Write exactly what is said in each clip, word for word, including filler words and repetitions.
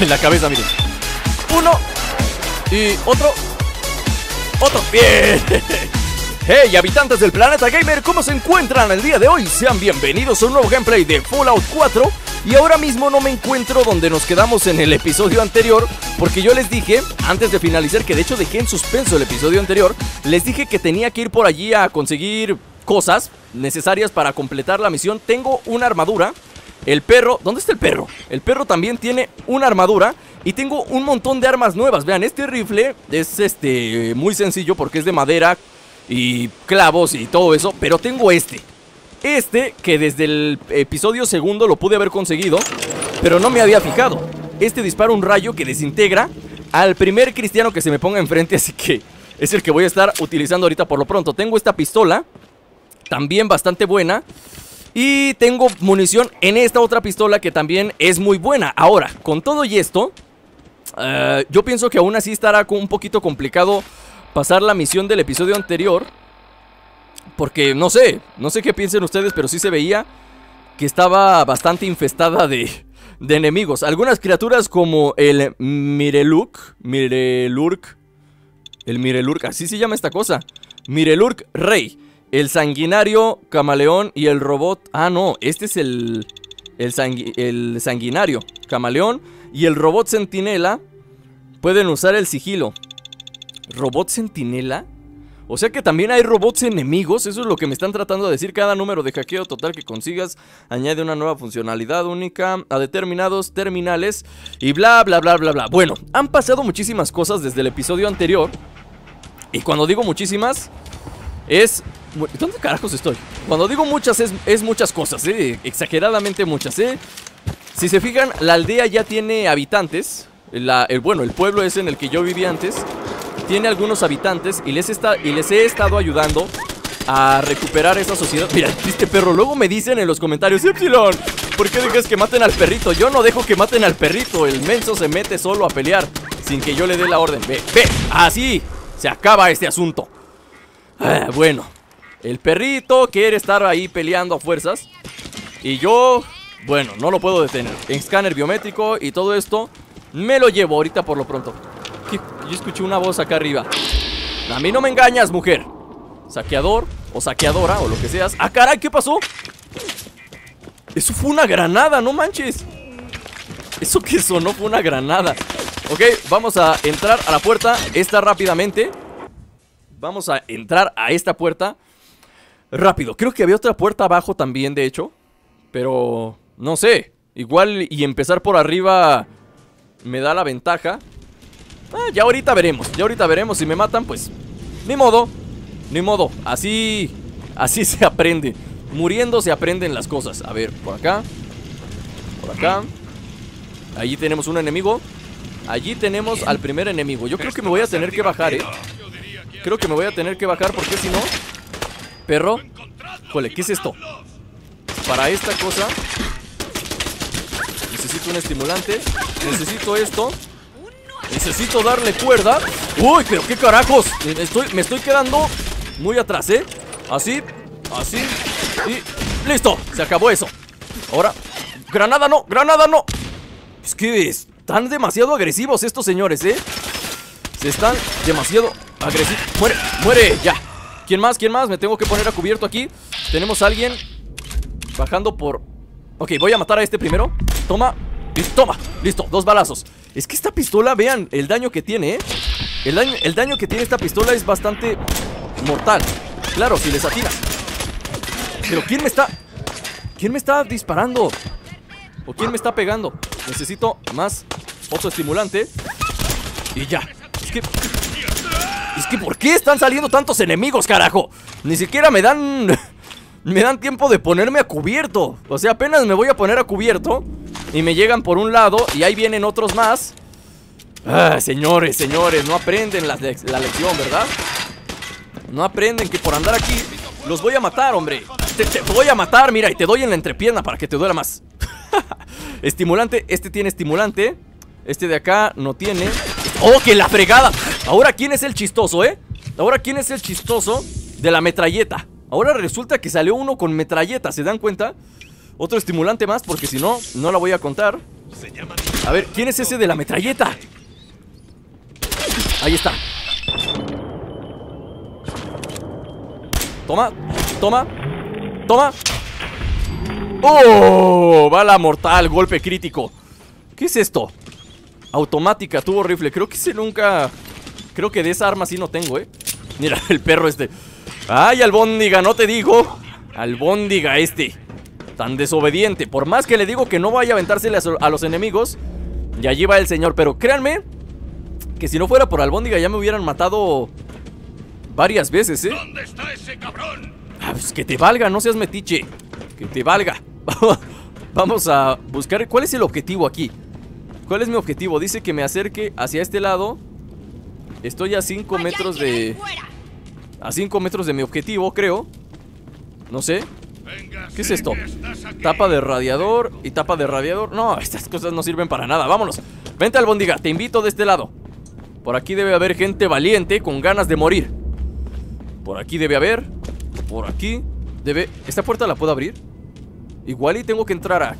en la cabeza, miren. Uno. Y otro. Otro. Bien. Hey, habitantes del Planeta Gamer, ¿cómo se encuentran el día de hoy? Sean bienvenidos a un nuevo gameplay de Fallout cuatro. Y ahora mismo no me encuentro donde nos quedamos en el episodio anterior, porque yo les dije, antes de finalizar, que de hecho dejé en suspenso el episodio anterior, les dije que tenía que ir por allí a conseguir cosas necesarias para completar la misión. Tengo una armadura. El perro, ¿dónde está el perro? El perro también tiene una armadura. Y tengo un montón de armas nuevas. Vean, este rifle es este muy sencillo porque es de madera y clavos y todo eso. Pero tengo este Este que desde el episodio segundo lo pude haber conseguido, pero no me había fijado. Este dispara un rayo que desintegra al primer cristiano que se me ponga enfrente, así que es el que voy a estar utilizando ahorita por lo pronto. Tengo esta pistola, también bastante buena, y tengo munición en esta otra pistola que también es muy buena. Ahora, con todo y esto, uh, yo pienso que aún así estará un poquito complicado pasar la misión del episodio anterior. Porque no sé, no sé qué piensen ustedes, pero sí se veía que estaba bastante infestada de, de enemigos. Algunas criaturas como el Mirelurk, Mirelurk, el Mirelurk, así se llama esta cosa. Mirelurk Rey, el sanguinario camaleón y el robot. Ah, no, este es el, el, sangui, el sanguinario camaleón y el robot sentinela pueden usar el sigilo. ¿Robot sentinela? O sea que también hay robots enemigos, eso es lo que me están tratando de decir. Cada número de hackeo total que consigas añade una nueva funcionalidad única a determinados terminales y bla bla bla bla bla. Bueno, han pasado muchísimas cosas desde el episodio anterior. Y cuando digo muchísimas, es... ¿Dónde carajos estoy? Cuando digo muchas, es, es muchas cosas, ¿eh? Exageradamente muchas, ¿eh? Si se fijan, la aldea ya tiene habitantes. La, el, bueno, el pueblo es en el que yo vivía antes. Tiene algunos habitantes y les, está, y les he estado ayudando a recuperar esa sociedad. Mira, triste perro. Luego me dicen en los comentarios: Epsilon, ¿por qué dejas que maten al perrito? Yo no dejo que maten al perrito. El menso se mete solo a pelear sin que yo le dé la orden. Ve, ve. Así se acaba este asunto. Ah, bueno, el perrito quiere estar ahí peleando a fuerzas. Y yo, bueno, no lo puedo detener. Escáner biométrico y todo esto me lo llevo ahorita por lo pronto. Yo escuché una voz acá arriba. A mí no me engañas, mujer. Saqueador o saqueadora o lo que seas. ¡Ah, caray! ¿Qué pasó? Eso fue una granada, no manches. Eso que sonó fue una granada. Ok, vamos a entrar a la puerta esta rápidamente. Vamos a entrar a esta puerta rápido. Creo que había otra puerta abajo también, de hecho. Pero no sé. Igual y empezar por arriba me da la ventaja. Ah, ya ahorita veremos, ya ahorita veremos. Si me matan, pues, ni modo. Ni modo, así Así se aprende, muriendo se aprenden las cosas. A ver, por acá. Por acá. Allí tenemos un enemigo. Allí tenemos al primer enemigo. Yo creo que me voy a tener que bajar, eh Creo que me voy a tener que bajar, porque si no... Perro. Jole, ¿qué es esto? Para esta cosa necesito un estimulante. Necesito esto. Necesito darle cuerda. Uy, pero qué carajos. Estoy, me estoy quedando muy atrás, ¿eh? Así, así. Y listo, se acabó eso. Ahora, granada no, granada no. Es que están demasiado agresivos estos señores, ¿eh? Se están demasiado agresivos. Muere, muere, ya. ¿Quién más? ¿Quién más? Me tengo que poner a cubierto aquí. Tenemos a alguien bajando por... Ok, voy a matar a este primero. Toma, toma, listo, dos balazos. Es que esta pistola, vean el daño que tiene, ¿eh? El daño, el daño que tiene esta pistola es bastante mortal. Claro, si les atinas. Pero ¿quién me está? ¿Quién me está disparando? ¿O quién me está pegando? Necesito más otro estimulante. Y ya. Es que... Es que ¿por qué están saliendo tantos enemigos, carajo? Ni siquiera me dan... Me dan tiempo de ponerme a cubierto. O sea, apenas me voy a poner a cubierto y me llegan por un lado y ahí vienen otros más. Ah, señores, señores, no aprenden la, la lección, ¿verdad? No aprenden que por andar aquí los voy a matar, hombre. Te, te voy a matar, mira, y te doy en la entrepierna para que te duela más. Estimulante, este tiene estimulante. Este de acá no tiene. ¡Oh, que la fregada! Ahora, ¿quién es el chistoso, eh? Ahora, ¿quién es el chistoso de la metralleta? Ahora resulta que salió uno con metralleta, ¿se dan cuenta? Otro estimulante más, porque si no, no la voy a contar. A ver, ¿quién es ese de la metralleta? Ahí está. Toma, toma, toma. ¡Oh! Bala mortal, golpe crítico. ¿Qué es esto? Automática, tubo rifle. Creo que ese nunca... Creo que de esa arma sí no tengo, eh. Mira, el perro este. ¡Ay, albóndiga! No te digo. Albóndiga este. Tan desobediente. Por más que le digo que no vaya a aventársele a los enemigos. Y allí va el señor. Pero créanme que si no fuera por albóndiga ya me hubieran matado varias veces, eh. ¿Dónde está ese cabrón? Ah, pues que te valga, no seas metiche. Que te valga. Vamos a buscar. ¿Cuál es el objetivo aquí? ¿Cuál es mi objetivo? Dice que me acerque hacia este lado. Estoy a cinco metros de... A cinco metros de mi objetivo, creo. No sé. ¿Qué es esto? Tapa de radiador y tapa de radiador. No, estas cosas no sirven para nada. Vámonos. Vente, albóndiga. Te invito de este lado. Por aquí debe haber gente valiente con ganas de morir. Por aquí debe haber. Por aquí debe... ¿Esta puerta la puedo abrir? Igual y tengo que entrar a...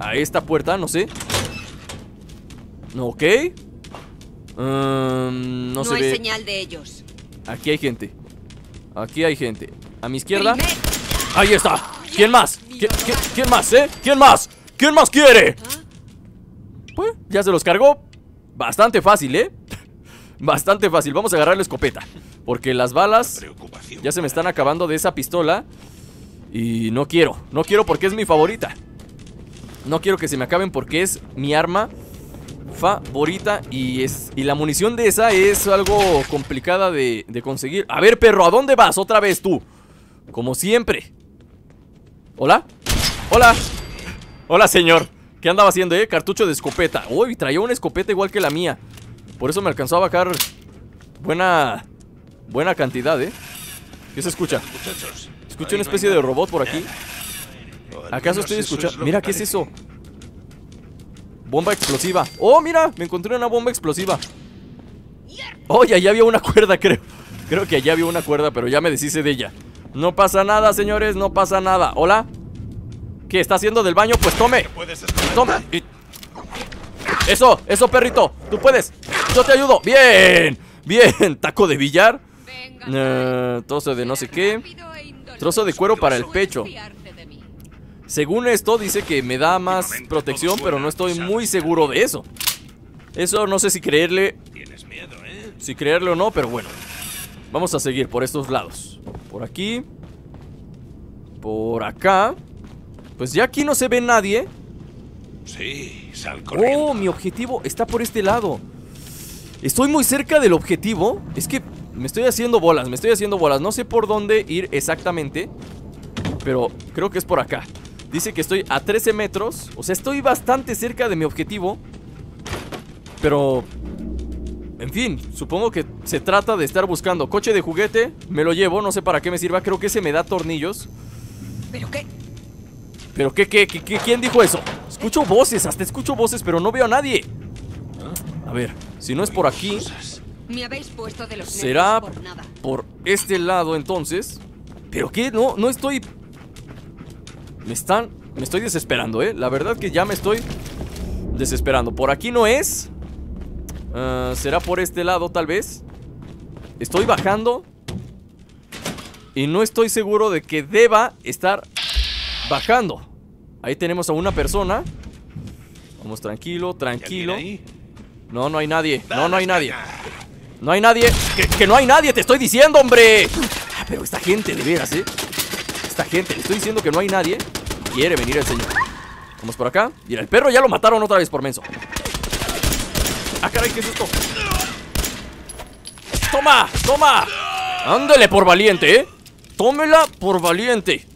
A esta puerta, no sé. Ok. um, No se ve. No hay señal de ellos. Aquí hay gente. Aquí hay gente. A mi izquierda. Ahí está. ¿Quién más? ¿Qui qui ¿Quién más, eh? ¿Quién más? ¿Quién más quiere? Pues ya se los cargó. Bastante fácil, eh. Bastante fácil. Vamos a agarrar la escopeta, porque las balas ya se me están acabando de esa pistola. Y no quiero. No quiero porque es mi favorita. No quiero que se me acaben porque es mi arma favorita y, es, y la munición de esa es algo complicada de, de conseguir. A ver, perro, ¿a dónde vas? Otra vez tú. Como siempre. Hola. Hola. Hola, señor. ¿Qué andaba haciendo, eh? Cartucho de escopeta. Uy, traía una escopeta igual que la mía. Por eso me alcanzó a bajar buena, buena cantidad, eh. ¿Qué se escucha? Escucho una especie de robot por aquí. ¿Acaso estoy escuchando? Mira, ¿qué es eso? Bomba explosiva. Oh, mira, me encontré una bomba explosiva. Oh, y allá había una cuerda, creo. Creo que allá había una cuerda, pero ya me deshice de ella. No pasa nada, señores, no pasa nada. Hola. ¿Qué está haciendo del baño? Pues tome. Toma. Eso, eso, perrito. Tú puedes. Yo te ayudo. Bien. Bien. Taco de billar. Uh, trozo de no sé qué. Trozo de cuero para el pecho. Según esto dice que me da más protección, pero no estoy muy seguro de eso. Eso no sé si creerle. Tienes miedo, ¿eh? Si creerle o no, pero bueno. Vamos a seguir por estos lados. Por aquí. Por acá. Pues ya aquí no se ve nadie. Sí, sal corriendo. Oh, mi objetivo está por este lado. Estoy muy cerca del objetivo. Es que me estoy haciendo bolas, me estoy haciendo bolas. No sé por dónde ir exactamente, pero creo que es por acá. Dice que estoy a trece metros. O sea, estoy bastante cerca de mi objetivo. Pero... en fin, supongo que se trata de estar buscando. Coche de juguete, me lo llevo, no sé para qué me sirva. Creo que se me da tornillos. ¿Pero qué? ¿Pero qué, qué, qué, qué? ¿Quién dijo eso? Escucho voces, hasta escucho voces, pero no veo a nadie. A ver, si no es por aquí, me habéis puesto de los nervios. Será por, nada. Por este lado, entonces. ¿Pero qué? No, no estoy... Me están... Me estoy desesperando, eh. La verdad que ya me estoy desesperando. Por aquí no es. uh, Será por este lado, tal vez. Estoy bajando y no estoy seguro de que deba estar bajando. Ahí tenemos a una persona. Vamos, tranquilo, tranquilo. No, no hay nadie. No, no hay nadie. No hay nadie. Que, que no hay nadie, te estoy diciendo, hombre. Ah, pero esta gente, de veras, eh. Esta gente, le estoy diciendo que no hay nadie. Quiere venir el señor. Vamos por acá. Mira, el perro ya lo mataron otra vez por menso. Ah, caray, ¿qué es esto? Toma, toma. Ándale por valiente, eh. Tómela por valiente.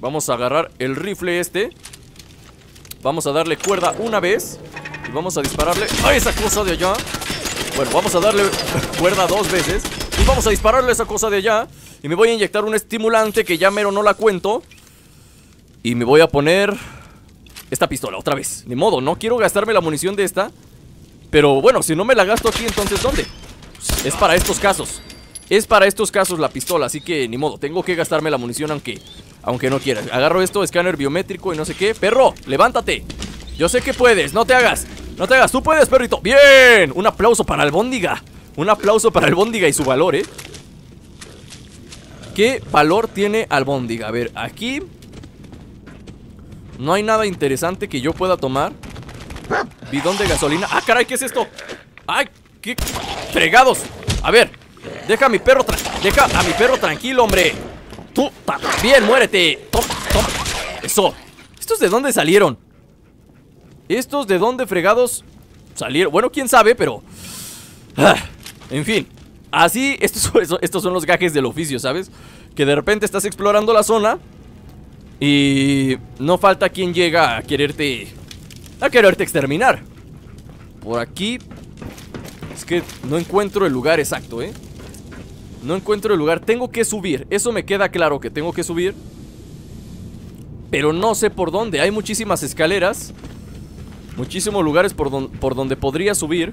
Vamos a agarrar el rifle este. Vamos a darle cuerda una vez. Y vamos a dispararle a esa cosa de allá. Bueno, vamos a darle cuerda dos veces. Y vamos a dispararle a esa cosa de allá. Y me voy a inyectar un estimulante que ya mero no la cuento. Y me voy a poner esta pistola otra vez. Ni modo, no quiero gastarme la munición de esta. Pero bueno, si no me la gasto aquí, entonces ¿dónde? Es para estos casos. Es para estos casos la pistola, así que ni modo. Tengo que gastarme la munición aunque, aunque no quiera. Agarro esto, escáner biométrico y no sé qué. ¡Perro, levántate! Yo sé que puedes, no te hagas. No te hagas, tú puedes, perrito. Bien, un aplauso para Albóndiga. Un aplauso para Albóndiga y su valor, eh. ¿Qué valor tiene Albóndiga? A ver, aquí no hay nada interesante que yo pueda tomar. Bidón de gasolina. ¡Ah, caray! ¿Qué es esto? ¡Ay! ¡Qué fregados! A ver, deja a mi perro tra Deja a mi perro tranquilo, hombre. Tú también, muérete. Toma, toma. Eso. ¿Estos de dónde salieron? ¿Estos de dónde fregados salieron? Bueno, quién sabe, pero ah, en fin. Así, estos, estos son los gajes del oficio, ¿sabes? Que de repente estás explorando la zona y no falta quien llega a quererte A quererte exterminar. Por aquí es que no encuentro el lugar exacto, ¿eh? No encuentro el lugar. Tengo que subir, eso me queda claro, que tengo que subir, pero no sé por dónde. Hay muchísimas escaleras, muchísimos lugares por, don, por donde podría subir,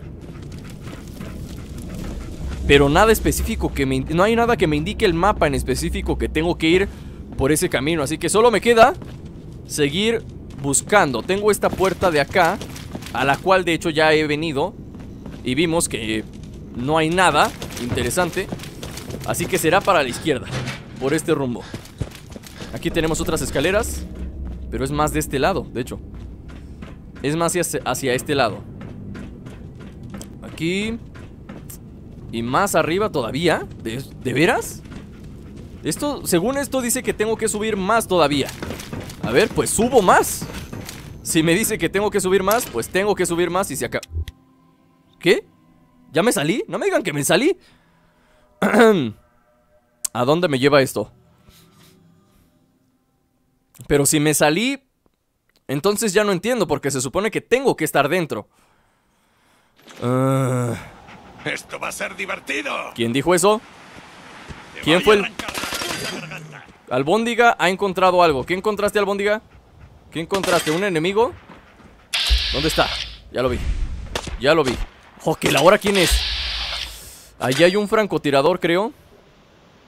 pero nada específico que me... No hay nada que me indique el mapa en específico que tengo que ir por ese camino. Así que solo me queda seguir buscando. Tengo esta puerta de acá, a la cual de hecho ya he venido y vimos que no hay nada interesante. Así que será para la izquierda, por este rumbo. Aquí tenemos otras escaleras, pero es más de este lado, de hecho. Es más hacia, hacia este lado. Aquí... y más arriba todavía. ¿De, ¿De veras? Esto, según esto dice que tengo que subir más todavía. A ver, pues subo más. Si me dice que tengo que subir más, pues tengo que subir más y se acaba. ¿Qué? ¿Ya me salí? No me digan que me salí. ¿A dónde me lleva esto? Pero si me salí, entonces ya no entiendo, porque se supone que tengo que estar dentro. Ah... Uh... Esto va a ser divertido. ¿Quién dijo eso? ¿Quién fue el...? Albóndiga ha encontrado algo. ¿Qué encontraste, Albóndiga? ¿Qué encontraste? ¿Un enemigo? ¿Dónde está? Ya lo vi. Ya lo vi. ¡Oh, que la hora! ¿Quién es? Allí hay un francotirador, creo.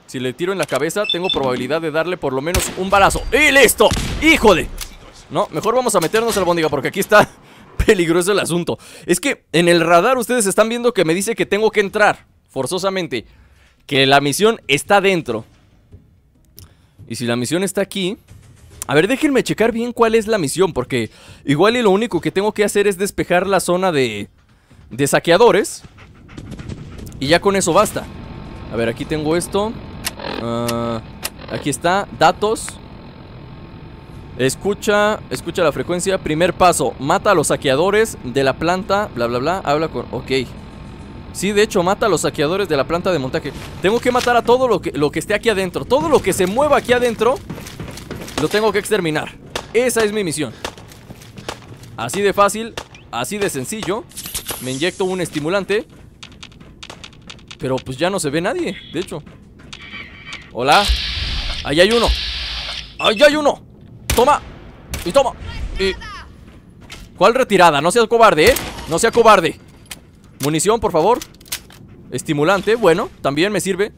Si le tiro en la cabeza, tengo probabilidad de darle por lo menos un balazo. ¡Y listo! ¡Hijo de...! No, mejor vamos a meternos, Albóndiga, porque aquí está... peligroso el asunto. Es que en el radar ustedes están viendo que me dice que tengo que entrar forzosamente, que la misión está dentro. Y si la misión está aquí... A ver, déjenme checar bien cuál es la misión, porque igual y lo único que tengo que hacer es despejar la zona de de saqueadores y ya con eso basta. A ver, aquí tengo esto. uh, Aquí está, datos. Escucha, escucha la frecuencia. Primer paso, mata a los saqueadores de la planta, bla bla bla, habla con... Ok, sí, de hecho, mata a los saqueadores de la planta de montaje. Tengo que matar a todo lo que, lo que esté aquí adentro. Todo lo que se mueva aquí adentro lo tengo que exterminar. Esa es mi misión. Así de fácil, así de sencillo. Me inyecto un estimulante, pero pues ya no se ve nadie, de hecho. Hola. Ahí hay uno. Ahí hay uno. Toma, y toma y... ¿Cuál retirada? No seas cobarde, eh. No sea cobarde. Munición, por favor. Estimulante, bueno, también me sirve.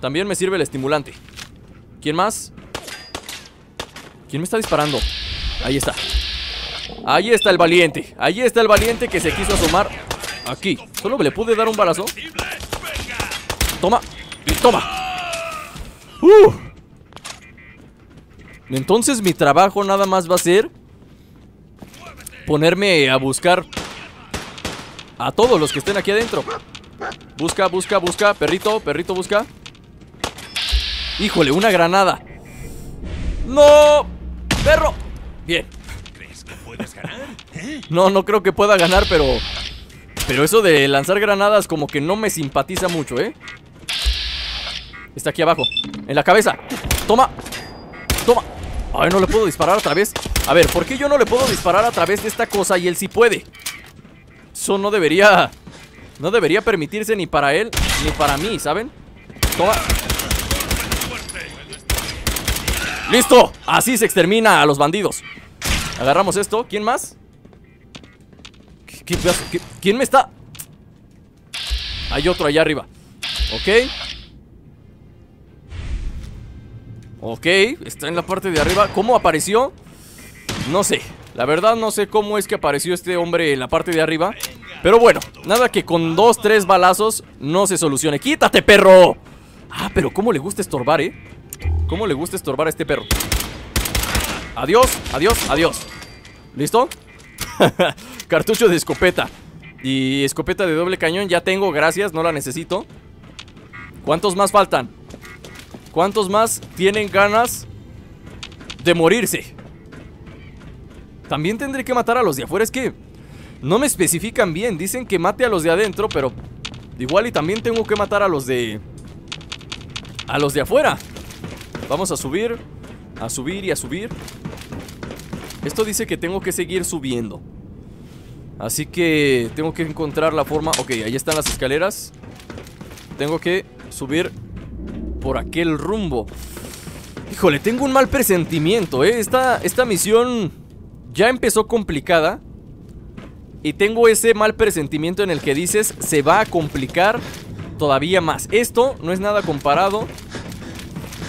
También me sirve el estimulante. ¿Quién más? ¿Quién me está disparando? Ahí está. Ahí está el valiente. Ahí está el valiente que se quiso asomar. Aquí, solo le pude dar un balazo. Toma, y toma. Uh Entonces mi trabajo nada más va a ser ponerme a buscar a todos los que estén aquí adentro. Busca, busca, busca. Perrito, perrito, busca. Híjole, una granada. ¡No! ¡Perro! Bien. ¿Crees que puedes ganar? No, no creo que pueda ganar, pero... pero eso de lanzar granadas como que no me simpatiza mucho, ¿eh? Está aquí abajo, en la cabeza. ¡Toma! ¡Toma! Ay, no le puedo disparar a través. A ver, ¿por qué yo no le puedo disparar a través de esta cosa y él sí puede? Eso no debería... no debería permitirse ni para él ni para mí, ¿saben? Toma. ¡Listo! Así se extermina a los bandidos. Agarramos esto. ¿Quién más? ¿Qué, qué, qué, ¿Quién me está...? Hay otro allá arriba. Ok. Ok, está en la parte de arriba. ¿Cómo apareció? No sé, La verdad no sé cómo es que apareció este hombre en la parte de arriba, pero bueno, nada que con dos, tres balazos no se solucione. ¡Quítate, perro! Ah, pero cómo le gusta estorbar, eh. Cómo le gusta estorbar a este perro. Adiós, adiós, adiós. ¿Listo? Cartucho de escopeta y escopeta de doble cañón ya tengo, gracias, no la necesito. ¿Cuántos más faltan? ¿Cuántos más tienen ganas de morirse? También tendré que matar a los de afuera. Es que no me especifican bien. Dicen que mate a los de adentro, pero igual y también tengo que matar a los de... a los de afuera. Vamos a subir, a subir y a subir. Esto dice que tengo que seguir subiendo, así que tengo que encontrar la forma. Ok, ahí están las escaleras. Tengo que subir por aquel rumbo. Híjole, tengo un mal presentimiento, ¿eh? Esta, esta misión ya empezó complicada y tengo ese mal presentimiento en el que dices se va a complicar todavía más. Esto no es nada comparado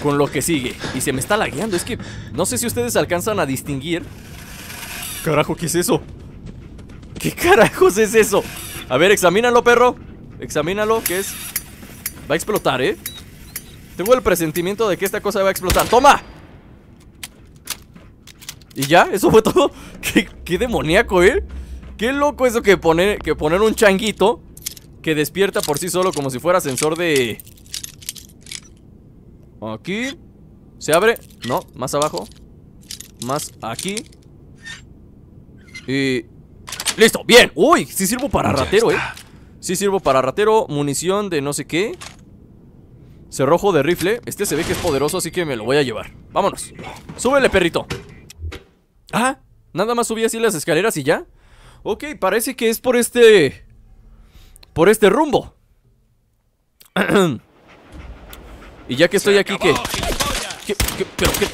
con lo que sigue. Y se me está lagueando, es que no sé si ustedes alcanzan a distinguir. Carajo, ¿qué es eso? ¿Qué carajos es eso? A ver, examínalo, perro. Examínalo, que es... va a explotar, ¿eh? Tengo el presentimiento de que esta cosa va a explotar. ¡Toma! ¿Y ya? ¿Eso fue todo? ¿Qué, qué demoníaco, eh? Qué loco eso que poner, que poner un changuito que despierta por sí solo como si fuera sensor de... Aquí. Se abre. No, más abajo. Más aquí. Y... ¡listo! ¡Bien! ¡Uy! Sí sirvo para ratero, eh. Sí sirvo para ratero. Munición de no sé qué. Cerrojo de rifle. Este se ve que es poderoso, así que me lo voy a llevar. Vámonos. ¡Súbele, perrito! Ah, nada más subí así las escaleras y ya. Ok, parece que es por este... por este rumbo. Y ya que estoy aquí, ¿qué? ¿Qué, qué, pero, qué,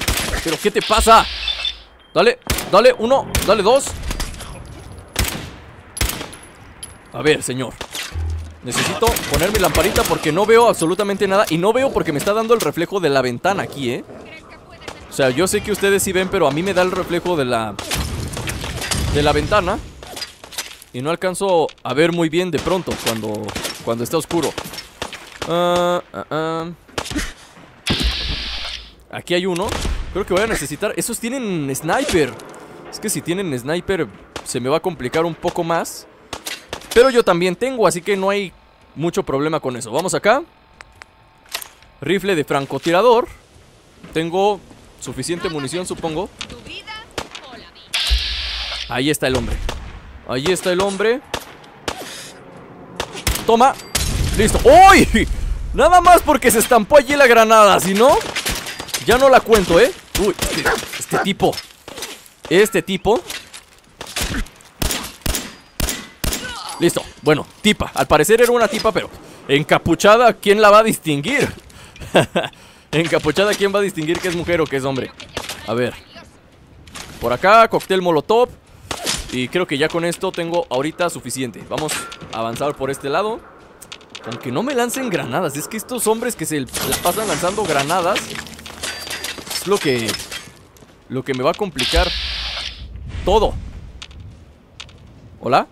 ¿Pero qué te pasa? Dale, dale, uno, dale, dos. A ver, señor. Necesito poner mi lamparita porque no veo absolutamente nada. Y no veo porque me está dando el reflejo de la ventana aquí, ¿eh? O sea, yo sé que ustedes sí ven, pero a mí me da el reflejo de la... de la ventana. Y no alcanzo a ver muy bien de pronto cuando, cuando está oscuro. Ah, ah, ah. Aquí hay uno. Creo que voy a necesitar... esos tienen sniper. Es que si tienen sniper se me va a complicar un poco más, pero yo también tengo, así que no hay mucho problema con eso. Vamos acá. Rifle de francotirador. Tengo suficiente munición, supongo. Ahí está el hombre. Ahí está el hombre. Toma. Listo. ¡Uy! Nada más porque se estampó allí la granada. Si no... ya no la cuento, ¿eh? Uy, este, este tipo. Este tipo. Listo. Bueno, tipa. Al parecer era una tipa, pero... encapuchada, ¿quién la va a distinguir? Encapuchada, ¿quién va a distinguir que es mujer o que es hombre? A ver. Por acá, cóctel molotov. Y creo que ya con esto tengo ahorita suficiente. Vamos a avanzar por este lado. Aunque no me lancen granadas. Es que estos hombres que se la pasan lanzando granadas... lo que lo que me va a complicar todo. Hola.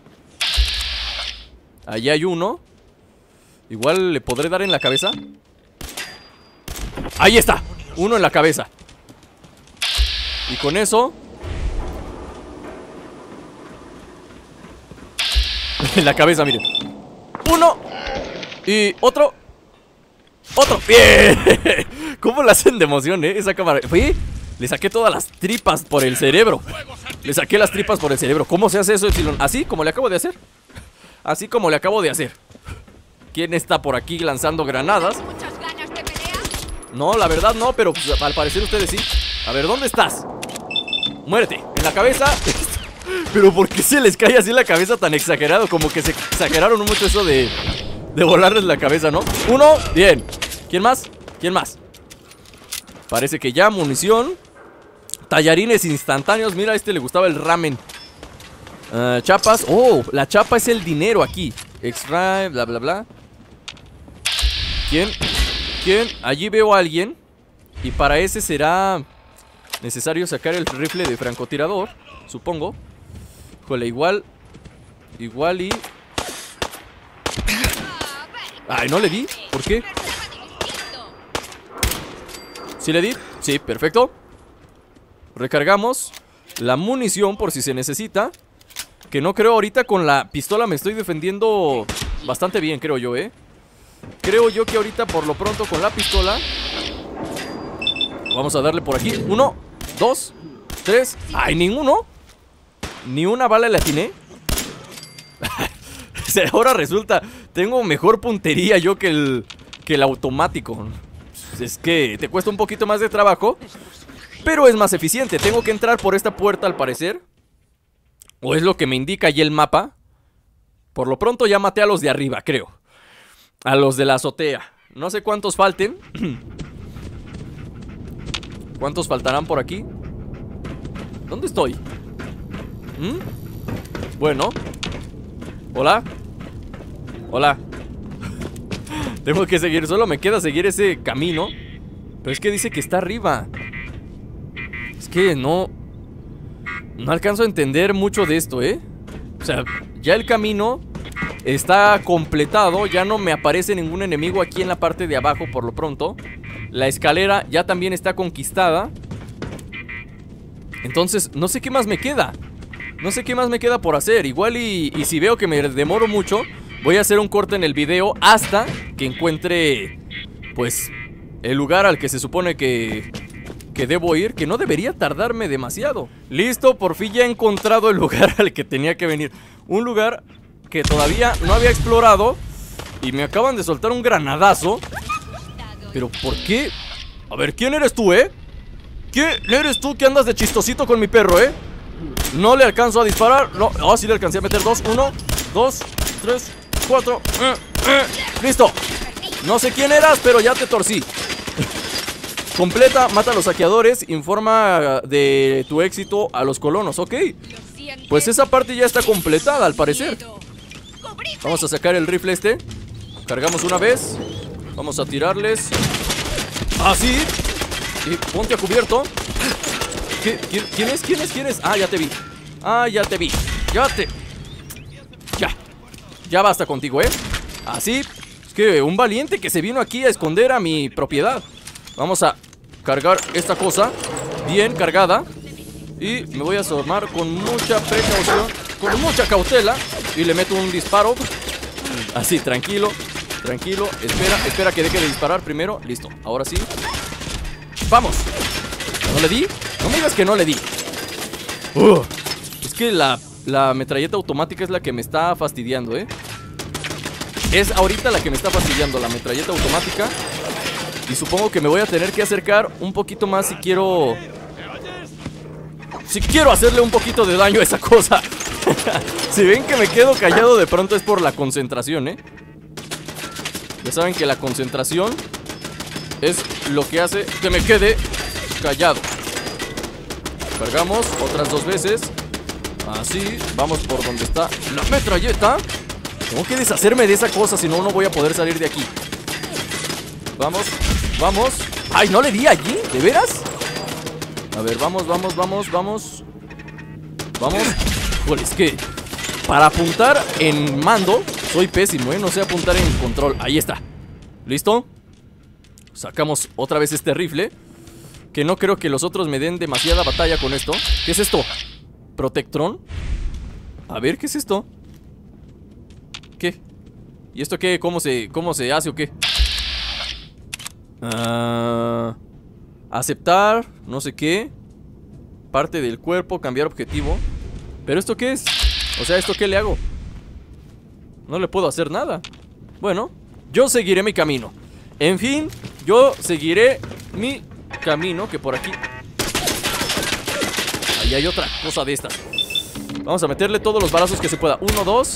Allá hay uno. Igual le podré dar en la cabeza. Ahí está. Uno en la cabeza. Y con eso... en la cabeza, miren. Uno. Y otro. Otro. Bien. ¿Cómo la hacen de emoción, eh? Esa cámara. Oye, le saqué todas las tripas por el cerebro. Le saqué las tripas por el cerebro. ¿Cómo se hace eso, Epsilon? Así como le acabo de hacer. Así como le acabo de hacer. ¿Quién está por aquí lanzando granadas? No, la verdad no, pero al parecer ustedes sí. A ver, ¿dónde estás? Muérete. En la cabeza. Pero ¿por qué se les cae así la cabeza tan exagerado? Como que se exageraron mucho eso de, de volarles la cabeza, ¿no? Uno. Bien. ¿Quién más? ¿Quién más? Parece que ya, munición. Tallarines instantáneos. Mira, a este le gustaba el ramen. uh, Chapas. Oh, la chapa es el dinero aquí. Extrae, bla, bla, bla. ¿Quién? ¿Quién? Allí veo a alguien. Y para ese será necesario sacar el rifle de francotirador. supongo. Híjole, igual. Igual y... Ay, no le di. ¿Por qué? ¿Sí le di? Sí, perfecto. Recargamos la munición por si se necesita. Que no creo ahorita con la pistola me estoy defendiendo bastante bien, creo yo, ¿eh? Creo yo que ahorita por lo pronto con la pistola... Vamos a darle por aquí. Uno, dos, tres. ¡Ay, ninguno! Ni una bala le atiné. Ahora resulta, tengo mejor puntería yo que el, que el automático. Es que te cuesta un poquito más de trabajo, pero es más eficiente. Tengo que entrar por esta puerta al parecer, o es lo que me indica ahí el mapa. Por lo pronto ya maté a los de arriba, creo. A los de la azotea. No sé cuántos falten. ¿Cuántos faltarán por aquí? ¿Dónde estoy? ¿Mm? Bueno. Hola. Hola. Tengo que seguir, solo me queda seguir ese camino. Pero es que dice que está arriba. Es que no No alcanzo a entender mucho de esto, ¿eh? O sea, ya el camino está completado. Ya no me aparece ningún enemigo aquí en la parte de abajo por lo pronto. La escalera ya también está conquistada. Entonces, no sé qué más me queda. No sé qué más me queda por hacer. Igual y, y si veo que me demoro mucho, voy a hacer un corte en el video hasta que encuentre, pues, el lugar al que se supone que, que debo ir. Que no debería tardarme demasiado. Listo, por fin ya he encontrado el lugar al que tenía que venir. Un lugar que todavía no había explorado. Y me acaban de soltar un granadazo. Pero ¿por qué? A ver, ¿quién eres tú, eh? ¿Quién eres tú que andas de chistosito con mi perro, eh? No le alcanzo a disparar. No, oh, sí le alcancé a meter dos. Uno, dos, tres, cuatro. eh, eh. Listo. No sé quién eras, pero ya te torcí. Completa, mata a los saqueadores. Informa de tu éxito a los colonos, ok. Pues esa parte ya está completada al parecer. Vamos a sacar el rifle este. Cargamos una vez. Vamos a tirarles. Así. Y ponte a cubierto. ¿Quién, ¿Quién es? ¿Quién es? ¿Quién es? Ah, ya te vi. Ah, ya te vi. Ya te... Ya. Ya basta contigo, ¿eh? Así. Es que un valiente que se vino aquí a esconder a mi propiedad. Vamos a cargar esta cosa. Bien cargada. Y me voy a asomar con mucha precaución. Con mucha cautela. Y le meto un disparo. Así, tranquilo. Tranquilo. Espera, espera que deje de disparar primero. Listo. Ahora sí. ¡Vamos! ¿No le di? No me digas que no le di. uh, Es que la, la metralleta automática es la que me está fastidiando, eh. Es ahorita la que me está fastidiando, la metralleta automática. Y supongo que me voy a tener que acercar un poquito más si quiero Si quiero hacerle un poquito de daño a esa cosa. Si ven que me quedo callado de pronto es por la concentración, eh. Ya saben que la concentración es lo que hace que me quede callado. Cargamos otras dos veces. Así, vamos por donde está la metralleta. Tengo que deshacerme de esa cosa, si no, no voy a poder salir de aquí. Vamos, vamos. Ay, no le di allí, ¿de veras? A ver, vamos, vamos, vamos, vamos. Vamos. Joder, es que para apuntar en mando soy pésimo, ¿eh? No sé apuntar en control. Ahí está, listo. Sacamos otra vez este rifle. Que no creo que los otros me den demasiada batalla con esto. ¿Qué es esto? ¿Protectron? A ver, ¿qué es esto? ¿Qué? ¿Y esto qué? ¿Cómo se, cómo se hace o qué? Uh, aceptar, no sé qué. Parte del cuerpo, cambiar objetivo. ¿Pero esto qué es? O sea, ¿esto qué le hago? No le puedo hacer nada. Bueno, yo seguiré mi camino. En fin, yo seguiré mi... camino, que por aquí... Ahí hay otra cosa de estas. Vamos a meterle todos los balazos que se pueda. Uno, dos.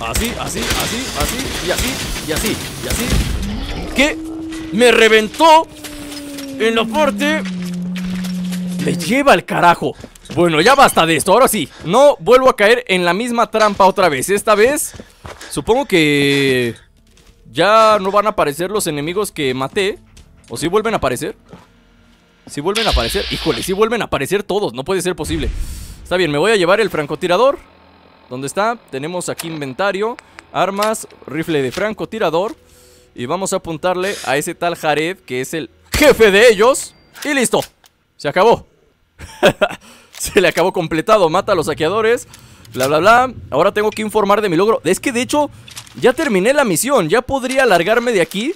Así, así, así, así. Y así, y así, y así. ¿Qué? Me reventó en la parte... Me lleva el carajo. Bueno, ya basta de esto, ahora sí. No vuelvo a caer en la misma trampa otra vez. Esta vez, supongo que... ya no van a aparecer los enemigos que maté. ¿O si vuelven a aparecer? Si vuelven a aparecer, híjole, si vuelven a aparecer todos, no puede ser posible. Está bien, me voy a llevar el francotirador. ¿Dónde está? Tenemos aquí inventario, armas, rifle de francotirador. Y vamos a apuntarle a ese tal Jared, que es el jefe de ellos. Y listo, se acabó. Se le acabó completado, mata a los saqueadores, bla bla bla. Ahora tengo que informar de mi logro. Es que de hecho, ya terminé la misión. Ya podría largarme de aquí,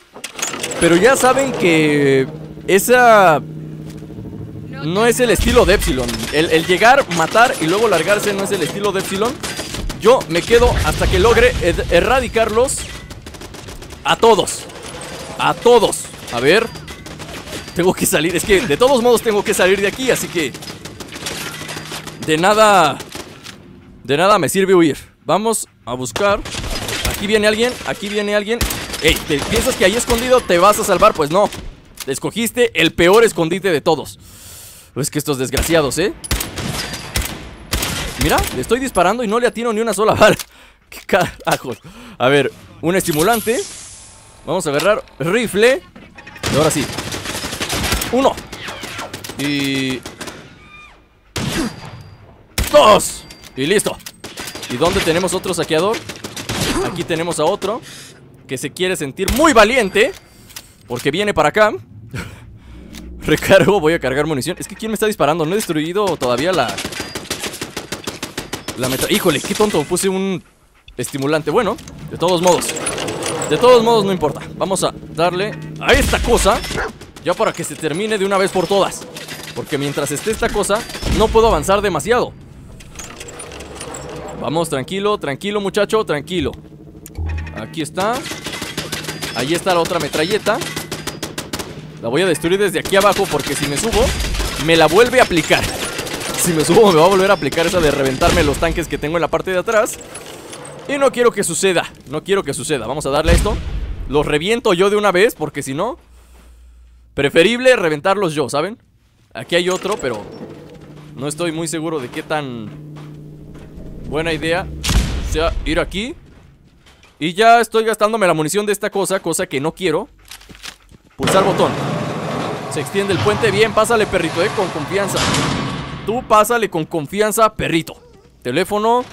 pero ya saben que esa no es el estilo de Epsilon. El, el llegar, matar y luego largarse no es el estilo de Epsilon. Yo me quedo hasta que logre er- erradicarlos a todos. A todos. A ver. Tengo que salir, es que de todos modos tengo que salir de aquí, así que de nada, de nada me sirve huir. Vamos a buscar. Aquí viene alguien, aquí viene alguien. Ey, ¿te piensas que ahí escondido te vas a salvar? Pues no, escogiste el peor escondite de todos. Es que estos desgraciados, ¿eh? Mira, le estoy disparando y no le atino ni una sola bala. ¡Qué carajos! A ver, un estimulante. Vamos a agarrar rifle. Y ahora sí. Uno. Y... dos. Y listo. ¿Y dónde tenemos otro saqueador? Aquí tenemos a otro que se quiere sentir muy valiente porque viene para acá. Recargo, voy a cargar munición. Es que ¿quién me está disparando? No he destruido todavía la... La meta... Híjole, qué tonto, puse un estimulante. Bueno, de todos modos. De todos modos no importa. Vamos a darle a esta cosa ya para que se termine de una vez por todas. Porque mientras esté esta cosa, no puedo avanzar demasiado. Vamos, tranquilo, tranquilo muchacho, tranquilo. Aquí está. Ahí está la otra metralleta. La voy a destruir desde aquí abajo porque si me subo, me la vuelve a aplicar. Si me subo me va a volver a aplicar esa de reventarme los tanques que tengo en la parte de atrás. Y no quiero que suceda, no quiero que suceda. Vamos a darle a esto. Los reviento yo de una vez porque si no... Preferible reventarlos yo, ¿saben? Aquí hay otro, pero no estoy muy seguro de qué tan buena idea sea ir aquí. Y ya estoy gastándome la munición de esta cosa, cosa que no quiero. Pulsar botón. Se extiende el puente, bien, pásale perrito, eh, con confianza. Tú pásale con confianza, perrito. Teléfono.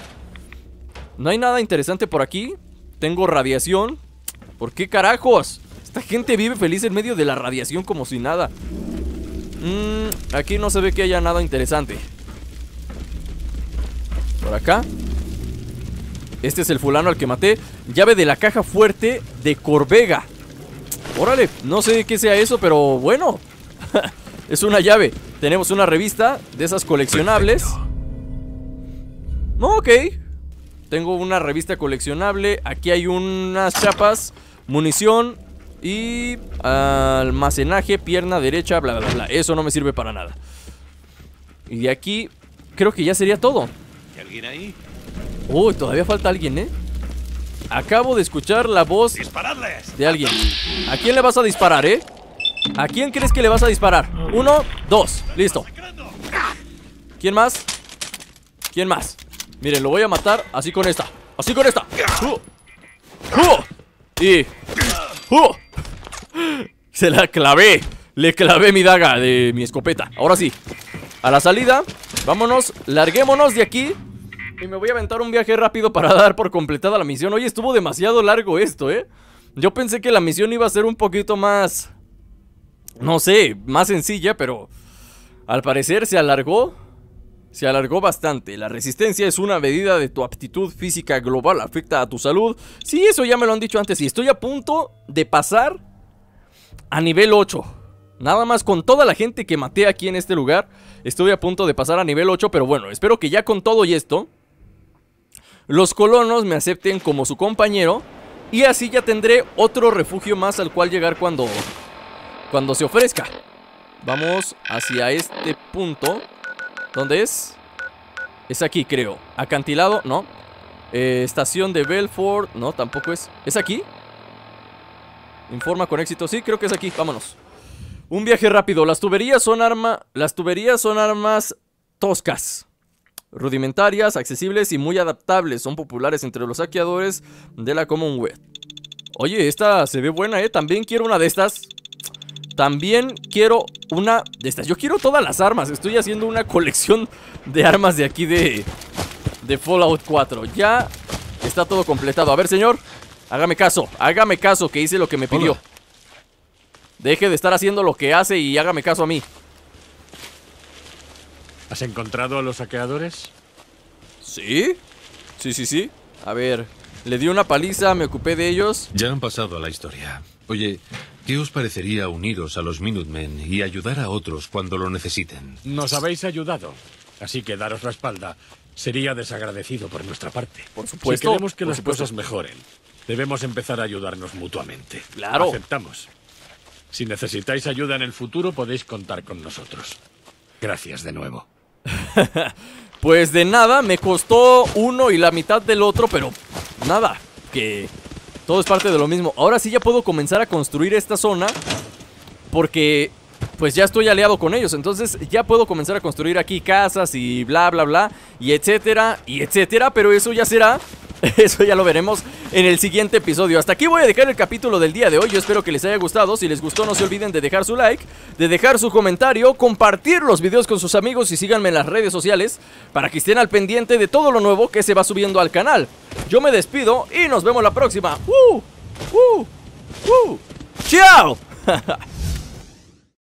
No hay nada interesante por aquí. Tengo radiación. ¿Por qué carajos? Esta gente vive feliz en medio de la radiación como si nada. mm, Aquí no se ve que haya nada interesante. Por acá. Este es el fulano al que maté. Llave de la caja fuerte de Corvega. Órale, no sé qué sea eso, pero bueno. Es una llave. Tenemos una revista de esas coleccionables. No, ok. Tengo una revista coleccionable. Aquí hay unas chapas, munición y almacenaje, pierna derecha, bla, bla, bla. Eso no me sirve para nada. Y de aquí creo que ya sería todo. ¿Hay alguien ahí? Uy, todavía falta alguien, ¿eh? Acabo de escuchar la voz de alguien. ¿A quién le vas a disparar, eh? ¿A quién crees que le vas a disparar? Uno, dos, listo. ¿Quién más? ¿Quién más? Miren, lo voy a matar así con esta. Así con esta. uh. Uh. Y... Uh. Se la clavé. Le clavé mi daga de mi escopeta. Ahora sí, a la salida. Vámonos, larguémonos de aquí. Y me voy a aventar un viaje rápido para dar por completada la misión. Oye, estuvo demasiado largo esto, eh. Yo pensé que la misión iba a ser un poquito más, no sé, más sencilla, pero al parecer se alargó. Se alargó bastante. La resistencia es una medida de tu aptitud física global. Afecta a tu salud. Sí, eso ya me lo han dicho antes. Y estoy a punto de pasar a nivel ocho. Nada más con toda la gente que maté aquí en este lugar. Estoy a punto de pasar a nivel ocho. Pero bueno, espero que ya con todo y esto, los colonos me acepten como su compañero. Y así ya tendré otro refugio más al cual llegar cuando, cuando se ofrezca. Vamos hacia este punto. ¿Dónde es? Es aquí, creo. Acantilado, no. eh, Estación de Belfort, no, tampoco es. ¿Es aquí? Informa con éxito, sí, creo que es aquí, vámonos. Un viaje rápido. Las tuberías son arma... Las tuberías son armas toscas, rudimentarias, accesibles y muy adaptables. Son populares entre los saqueadores de la Commonwealth. Oye, esta se ve buena, eh. También quiero una de estas. También quiero una de estas. Yo quiero todas las armas. Estoy haciendo una colección de armas de aquí de, de Fallout cuatro. Ya está todo completado. A ver, señor, hágame caso. Hágame caso, que hice lo que me pidió. Hola. Deje de estar haciendo lo que hace y hágame caso a mí. ¿Has encontrado a los saqueadores? Sí. Sí, sí, sí. A ver, le di una paliza, me ocupé de ellos. Ya han pasado a la historia. Oye, ¿qué os parecería uniros a los Minutemen y ayudar a otros cuando lo necesiten? Nos habéis ayudado, así que daros la espalda sería desagradecido por nuestra parte. Por supuesto. Si queremos que las cosas mejoren, debemos empezar a ayudarnos mutuamente. Claro. Aceptamos. Si necesitáis ayuda en el futuro, podéis contar con nosotros. Gracias de nuevo. Pues de nada, me costó uno y la mitad del otro, pero nada, que... todo es parte de lo mismo. Ahora sí ya puedo comenzar a construir esta zona, porque pues ya estoy aliado con ellos. Entonces ya puedo comenzar a construir aquí casas y bla bla bla, y etcétera, y etcétera. Pero eso ya será, eso ya lo veremos en el siguiente episodio. Hasta aquí voy a dejar el capítulo del día de hoy. Yo espero que les haya gustado. Si les gustó, no se olviden de dejar su like, de dejar su comentario, compartir los videos con sus amigos y síganme en las redes sociales para que estén al pendiente de todo lo nuevo que se va subiendo al canal. Yo me despido y nos vemos la próxima. ¡Uh! ¡Uh! ¡Uh! ¡Chao!